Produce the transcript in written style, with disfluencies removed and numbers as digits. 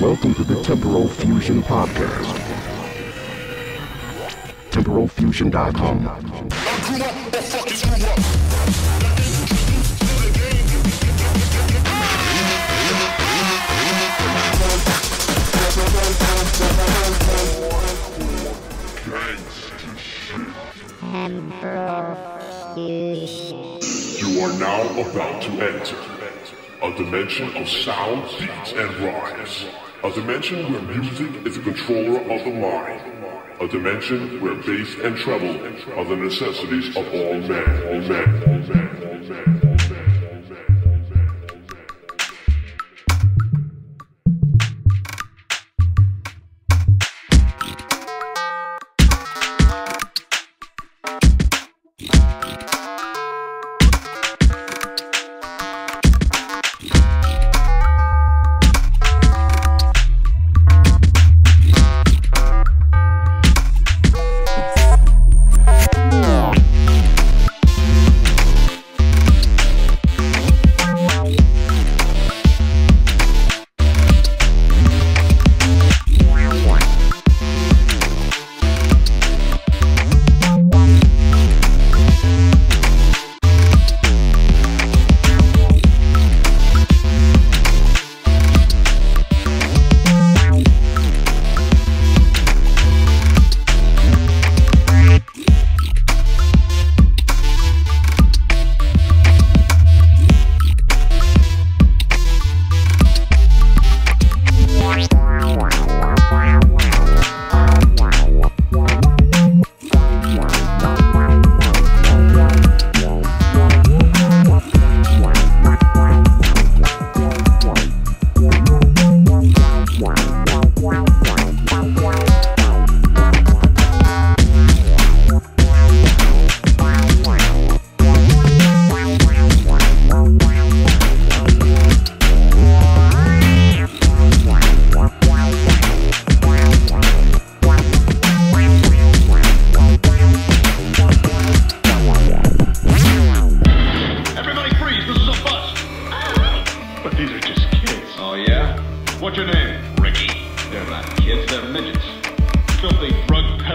Welcome to the Temporal Fusion Podcast. TemporalFusion.com. You are now about to enter a dimension of sound, beats, and rhymes. A dimension where music is a controller of the mind. A dimension where bass and treble are the necessities of all men. What's your name? Ricky. They're not kids, they're midgets. Filthy drug peddlers.